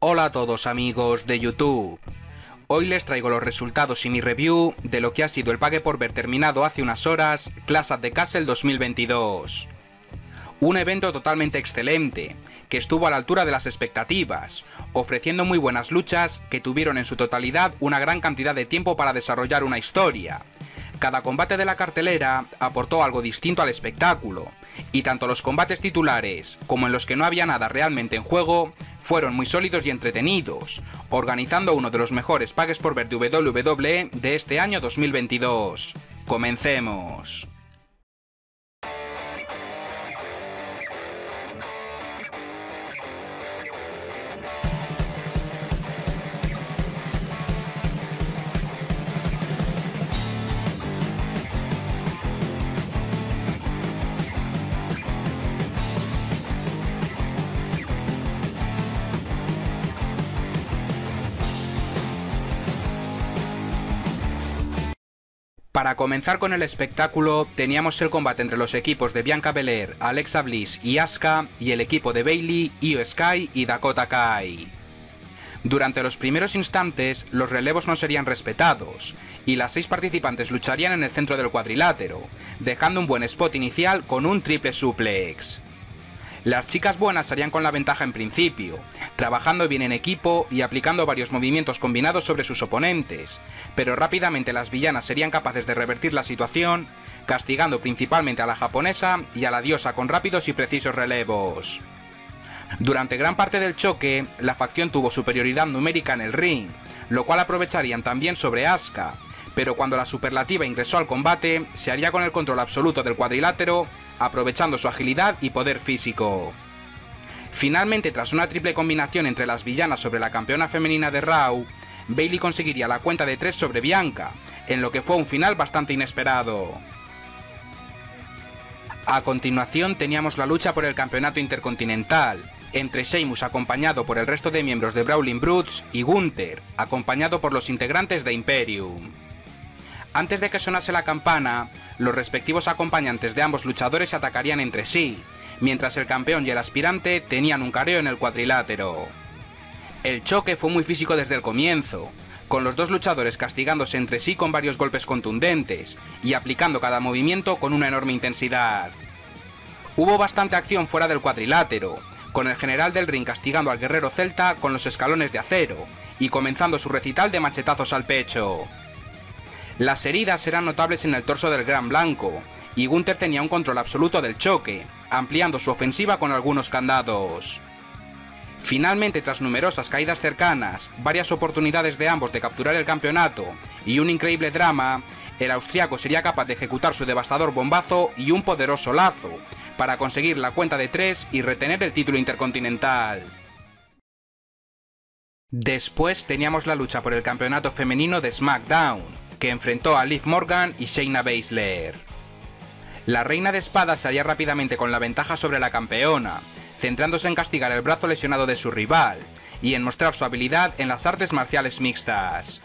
Hola a todos amigos de YouTube, hoy les traigo los resultados y mi review de lo que ha sido el pague por ver terminado hace unas horas Clash at the Castle 2022. Un evento totalmente excelente, que estuvo a la altura de las expectativas, ofreciendo muy buenas luchas que tuvieron en su totalidad una gran cantidad de tiempo para desarrollar una historia. Cada combate de la cartelera aportó algo distinto al espectáculo, y tanto los combates titulares como en los que no había nada realmente en juego, fueron muy sólidos y entretenidos, organizando uno de los mejores pagues por ver de WWE de este año 2022. ¡Comencemos! Para comenzar con el espectáculo, teníamos el combate entre los equipos de Bianca Belair, Alexa Bliss y Asuka, y el equipo de Bayley, Iyo Sky y Dakota Kai. Durante los primeros instantes, los relevos no serían respetados, y las 6 participantes lucharían en el centro del cuadrilátero, dejando un buen spot inicial con un triple suplex. Las chicas buenas salían con la ventaja en principio, trabajando bien en equipo y aplicando varios movimientos combinados sobre sus oponentes, pero rápidamente las villanas serían capaces de revertir la situación, castigando principalmente a la japonesa y a la diosa con rápidos y precisos relevos. Durante gran parte del choque, la facción tuvo superioridad numérica en el ring, lo cual aprovecharían también sobre Asuka, pero cuando la superlativa ingresó al combate, se haría con el control absoluto del cuadrilátero, aprovechando su agilidad y poder físico. Finalmente, tras una triple combinación entre las villanas sobre la campeona femenina de Raw, Bayley conseguiría la cuenta de 3 sobre Bianca, en lo que fue un final bastante inesperado. A continuación teníamos la lucha por el campeonato intercontinental, entre Sheamus acompañado por el resto de miembros de Brawling Brutes y Gunther, acompañado por los integrantes de Imperium. Antes de que sonase la campana, los respectivos acompañantes de ambos luchadores se atacarían entre sí, mientras el campeón y el aspirante tenían un careo en el cuadrilátero. El choque fue muy físico desde el comienzo, con los dos luchadores castigándose entre sí con varios golpes contundentes y aplicando cada movimiento con una enorme intensidad. Hubo bastante acción fuera del cuadrilátero, con el general del ring castigando al guerrero celta con los escalones de acero y comenzando su recital de machetazos al pecho. Las heridas eran notables en el torso del Gran Blanco, y Gunther tenía un control absoluto del choque, ampliando su ofensiva con algunos candados. Finalmente, tras numerosas caídas cercanas, varias oportunidades de ambos de capturar el campeonato y un increíble drama, el austriaco sería capaz de ejecutar su devastador bombazo y un poderoso lazo, para conseguir la cuenta de 3 y retener el título intercontinental. Después teníamos la lucha por el campeonato femenino de SmackDown, que enfrentó a Liv Morgan y Shayna Baszler. La reina de espadas salía rápidamente con la ventaja sobre la campeona, centrándose en castigar el brazo lesionado de su rival, y en mostrar su habilidad en las artes marciales mixtas.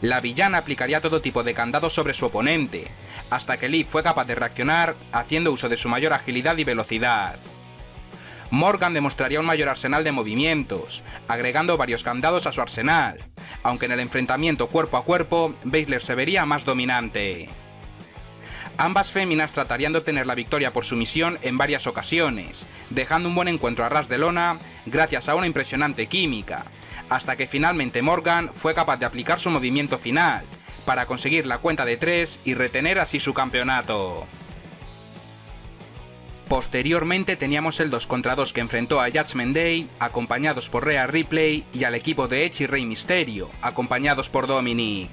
La villana aplicaría todo tipo de candados sobre su oponente, hasta que Liv fue capaz de reaccionar, haciendo uso de su mayor agilidad y velocidad. Morgan demostraría un mayor arsenal de movimientos, agregando varios candados a su arsenal, aunque en el enfrentamiento cuerpo a cuerpo, Baszler se vería más dominante. Ambas féminas tratarían de obtener la victoria por sumisión en varias ocasiones, dejando un buen encuentro a ras de lona gracias a una impresionante química, hasta que finalmente Morgan fue capaz de aplicar su movimiento final, para conseguir la cuenta de 3 y retener así su campeonato. Posteriormente teníamos el 2 contra 2 que enfrentó a Judgment Day, acompañados por Rhea Ripley, y al equipo de Edge y Rey Mysterio, acompañados por Dominik.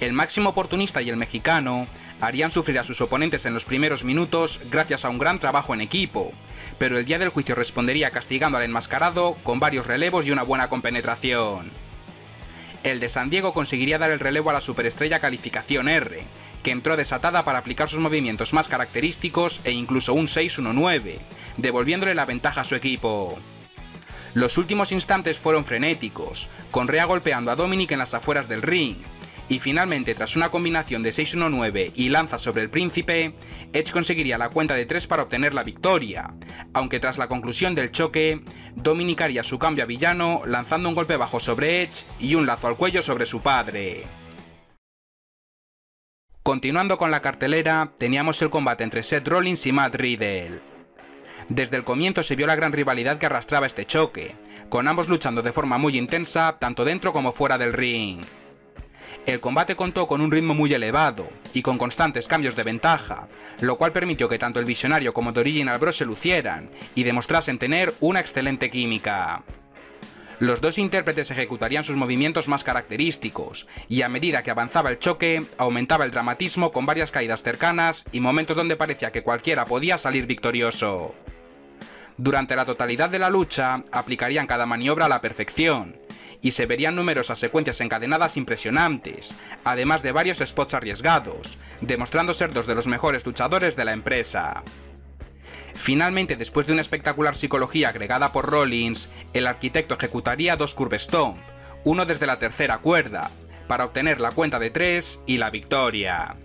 El máximo oportunista y el mexicano harían sufrir a sus oponentes en los primeros minutos gracias a un gran trabajo en equipo, pero el día del juicio respondería castigando al enmascarado con varios relevos y una buena compenetración. El de San Diego conseguiría dar el relevo a la superestrella calificación R, que entró desatada para aplicar sus movimientos más característicos e incluso un 6-1-9, devolviéndole la ventaja a su equipo. Los últimos instantes fueron frenéticos, con Rhea golpeando a Dominik en las afueras del ring, y finalmente tras una combinación de 619 y lanza sobre el príncipe, Edge conseguiría la cuenta de 3 para obtener la victoria, aunque tras la conclusión del choque, Dominik haría su cambio a villano lanzando un golpe bajo sobre Edge y un lazo al cuello sobre su padre. Continuando con la cartelera, teníamos el combate entre Seth Rollins y Matt Riddle. Desde el comienzo se vio la gran rivalidad que arrastraba este choque, con ambos luchando de forma muy intensa tanto dentro como fuera del ring. El combate contó con un ritmo muy elevado y con constantes cambios de ventaja, lo cual permitió que tanto el Visionario como The Original Bros se lucieran y demostrasen tener una excelente química. Los dos intérpretes ejecutarían sus movimientos más característicos, y a medida que avanzaba el choque, aumentaba el dramatismo con varias caídas cercanas y momentos donde parecía que cualquiera podía salir victorioso. Durante la totalidad de la lucha, aplicarían cada maniobra a la perfección, y se verían numerosas secuencias encadenadas impresionantes, además de varios spots arriesgados, demostrando ser dos de los mejores luchadores de la empresa. Finalmente, después de una espectacular psicología agregada por Rollins, el arquitecto ejecutaría 2 curvestomp, uno desde la tercera cuerda, para obtener la cuenta de 3 y la victoria.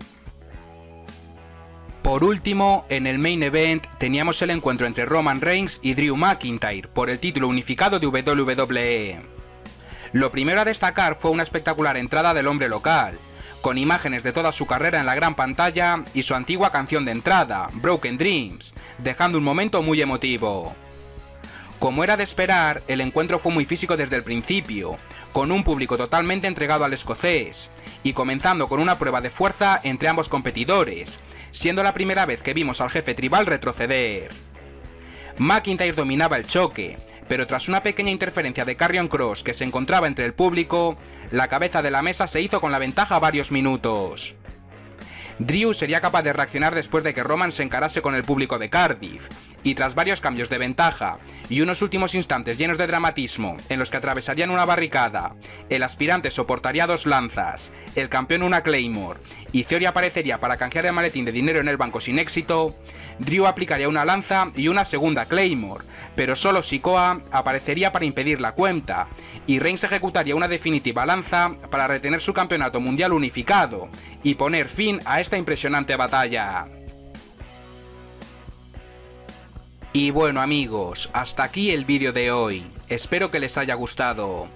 Por último, en el main event teníamos el encuentro entre Roman Reigns y Drew McIntyre por el título unificado de WWE. Lo primero a destacar fue una espectacular entrada del hombre local, con imágenes de toda su carrera en la gran pantalla y su antigua canción de entrada, Broken Dreams, dejando un momento muy emotivo. Como era de esperar, el encuentro fue muy físico desde el principio, con un público totalmente entregado al escocés, y comenzando con una prueba de fuerza entre ambos competidores, siendo la primera vez que vimos al jefe tribal retroceder. McIntyre dominaba el choque, pero tras una pequeña interferencia de Karrion Kross que se encontraba entre el público, la cabeza de la mesa se hizo con la ventaja varios minutos. Drew sería capaz de reaccionar después de que Roman se encarase con el público de Cardiff, y tras varios cambios de ventaja y unos últimos instantes llenos de dramatismo en los que atravesarían una barricada, el aspirante soportaría 2 lanzas, el campeón una Claymore, y Theory aparecería para canjear el maletín de dinero en el banco sin éxito, Drew aplicaría una lanza y una segunda Claymore, pero solo Sikoa aparecería para impedir la cuenta, y Reigns ejecutaría una definitiva lanza para retener su campeonato mundial unificado y poner fin a esta impresionante batalla. Y bueno amigos, hasta aquí el vídeo de hoy, espero que les haya gustado.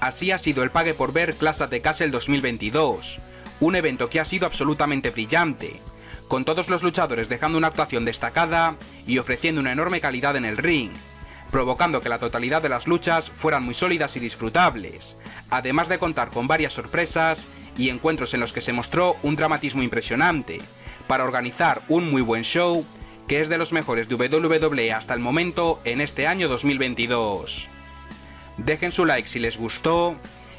Así ha sido el pague por ver Clash at the Castle 2022, un evento que ha sido absolutamente brillante, con todos los luchadores dejando una actuación destacada y ofreciendo una enorme calidad en el ring, provocando que la totalidad de las luchas fueran muy sólidas y disfrutables, además de contar con varias sorpresas y encuentros en los que se mostró un dramatismo impresionante, para organizar un muy buen show, que es de los mejores de WWE hasta el momento en este año 2022. Dejen su like si les gustó,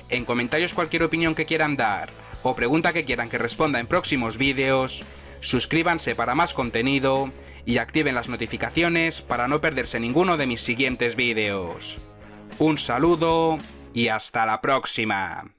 en comentarios cualquier opinión que quieran dar, o pregunta que quieran que responda en próximos vídeos, suscríbanse para más contenido, y activen las notificaciones para no perderse ninguno de mis siguientes vídeos. Un saludo y hasta la próxima.